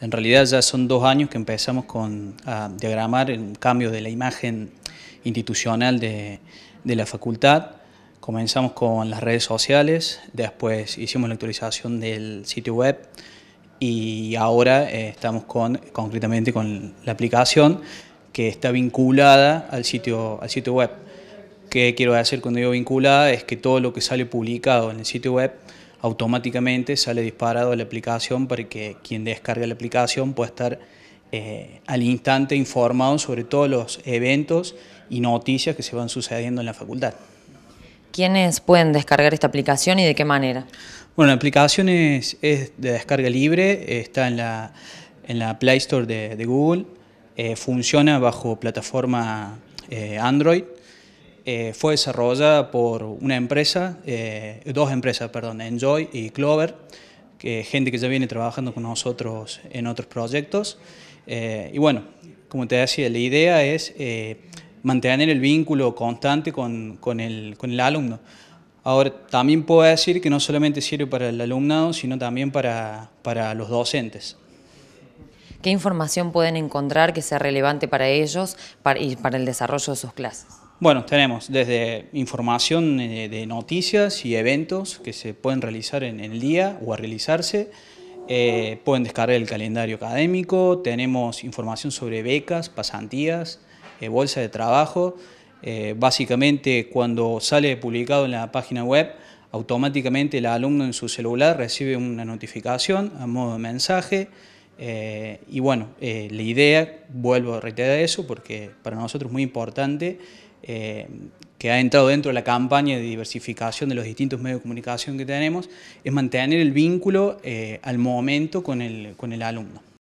En realidad ya son 2 años que empezamos a diagramar el cambio de la imagen institucional de la facultad. Comenzamos con las redes sociales, después hicimos la actualización del sitio web y ahora estamos concretamente con la aplicación que está vinculada al sitio web. ¿Qué quiero decir cuando digo vinculada? Es que todo lo que sale publicado en el sitio web automáticamente sale disparado a la aplicación para que quien descargue la aplicación pueda estar al instante informado sobre todos los eventos y noticias que se van sucediendo en la facultad. ¿Quiénes pueden descargar esta aplicación y de qué manera? Bueno, la aplicación es de descarga libre, está en la Play Store de Google, funciona bajo plataforma Android, fue desarrollada por una empresa, dos empresas, Enjoy y Clover, que gente que ya viene trabajando con nosotros en otros proyectos. Y bueno, como te decía, la idea es mantener el vínculo constante con el alumno. Ahora, también puedo decir que no solamente sirve para el alumnado, sino también para los docentes. ¿Qué información pueden encontrar que sea relevante para ellos y para el desarrollo de sus clases? Bueno, tenemos desde información de noticias y eventos que se pueden realizar en el día o a realizarse. Pueden descargar el calendario académico, tenemos información sobre becas, pasantías, bolsa de trabajo. Básicamente, cuando sale publicado en la página web, automáticamente el alumno en su celular recibe una notificación a modo de mensaje. Y bueno, la idea, vuelvo a reiterar eso, porque para nosotros es muy importante que ha entrado dentro de la campaña de diversificación de los distintos medios de comunicación que tenemos, es mantener el vínculo al momento con el alumno.